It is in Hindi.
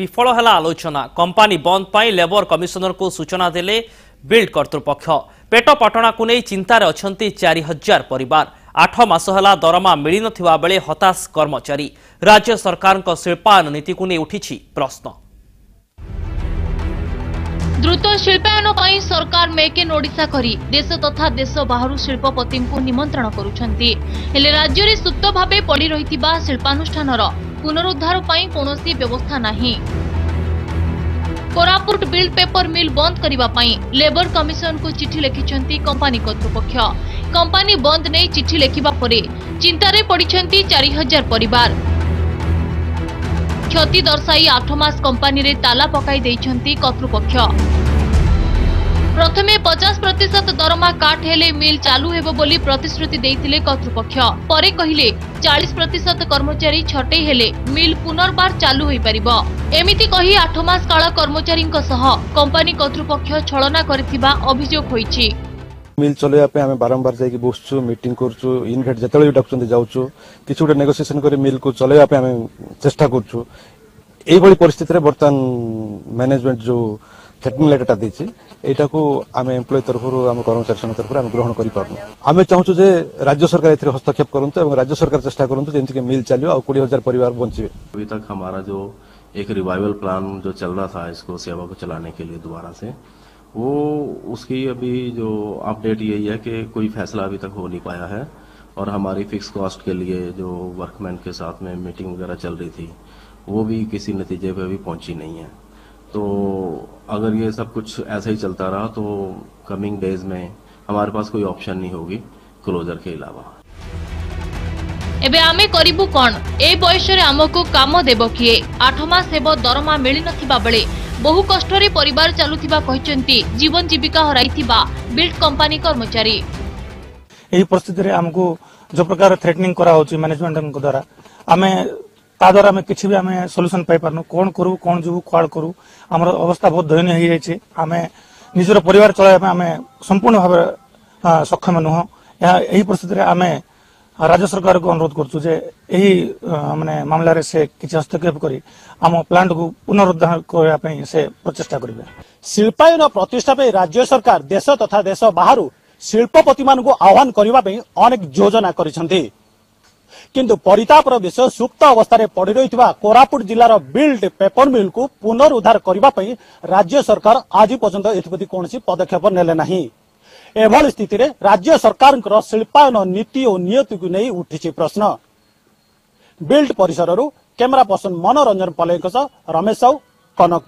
विफल है आलोचना कंपानी बंद पर लेबर कमिशनर को सूचना देले बिल्ट कर्तृपक्ष पेट पाटना को नहीं चिंतार अच्छा 4000 परिवार 8 मास है दरमा मिल ना बेले हताश कर्मचारी राज्य सरकार को शिल्पायन नीति को नहीं उठी प्रश्न। द्रुत शिल्पायन पर सरकार मेक इन ओडिशा करी देश तथा देश बाहर शिल्पपति को निमंत्रण करुछंती हेले राज्य रे सुप्त भाव पड़ी रही शिल्पानुष्ठान पुनरुद्धार पाई कोनोसी व्यवस्था नहीं। कोरापुट बिल्ट पेपर मिल बंद करिबा पाई लेबर कमिशन को चिट्ठी लिखिसंती कंपानी कर्तृपक्ष कंपानी बंद नहीं चिट्ठी लिखिबा परे चिंतारे पड़िसंती 4000 परिवार क्षति दर्शाई 8 मास कंपानी रे ताला पकाई देइसंती कर्तृपक्ष प्रथमे 50% दरमा काट हेले मिल चालू हेबो बोली प्रतिश्रुति देइथिले कर्तृपक्ष परे कहिले 40% कर्मचारी छटे हेले मिल पुनर्बार चालू होई परिबो एमिति कही 8 मास काल कर्मचारी सह कंपनी कर्तृपक्ष छलना करथिबा अभियोग होईछि। मिल चलैया पे हमें बारंबार जाई कि बसछु मीटिंग करछु इनभेट जतले डकछन जाउछु किछु गोटे नेगोशिएशन करी मिल को चलैया पे हमें चेष्टा करछु एई बड़ी परिस्थिति रे वर्तमान मैनेजमेंट जो थ्रेटनिंग लेटरटा देछि एटा को आमे एम्प्लॉय तरफरु आमे कर्मचारी संघ तरफरु आमे ग्रहण करि पारनु आमे चाहछु जे राज्य सरकार एथरे हस्तक्षेप करंतु एवं राज्य सरकार चेष्टा करंतु जेंति के मिल चालियो और 20000 परिवार बंचिवे। अभी तक हमारा जो एक रिवाइवल प्लान जो चल रहा था इसको सेवा को चलाने के लिए दोबारा से वो उसकी अभी जो अपडेट यही है कि कोई फैसला अभी तक हो नहीं पाया है और हमारी फिक्स कॉस्ट के लिए जो वर्कमैन के साथ में मीटिंग वगैरह चल रही थी वो भी किसी नतीजे पे अभी पहुंची नहीं है तो अगर ये सब कुछ ऐसा ही चलता रहा तो कमिंग डेज में हमारे पास कोई ऑप्शन नहीं होगी क्लोजर के अलावा। एबे आमे करिबु कोन ए बयस रे हमको काम देबो किए 8 मास हेबो दरमा मिलि नथिबा बेले बहु कष्ट रे परिवार चालुथिबा कहचंती जीवन जीविका हराइथिबा बिल्ट कंपनी कर्मचारी। एही परिस्थिति रे हमको जो प्रकार थ्रेटनिंग करा होची मैनेजमेंट को द्वारा आमे ताद्वारा आम किसी भी आम सोल्यूसन पाई पारनु कौन करू कौन जीवु क्वाड करू आम अवस्था बहुत दयनीय हो जाए आम निजर परिवार चलने आम संपूर्ण भाव सक्षम नुह यही परिस्थिति आम राज्य सरकार को अनुरोध करूँ जे यही मानने मामलें से किसी हस्तक्षेप करी आम प्लांट को पुनरुद्धार करने से प्रचेषा करेंगे। शिल्पायन प्रतिष्ठा पर राज्य सरकार देश तथा देश बाहर शिल्पपति मान आह्वान करने अनेक योजना कर किंतु परितापर विषय सुप्त अवस्था पड़ रही कोरापुट जिलार बिल्ट पेपर मिल को पुनरुद्धार करने राज्य सरकार आज पर्यंत एप्रति कौन पदक्षेप नेले नहीं एभली स्थित राज्य सरकार शिल्पायन नीति और नियति को नहीं उठी प्रश्न। बिल्ट परिसर कैमरा पर्सन मनोरंजन पल्लैंक रमेश साहू कनक।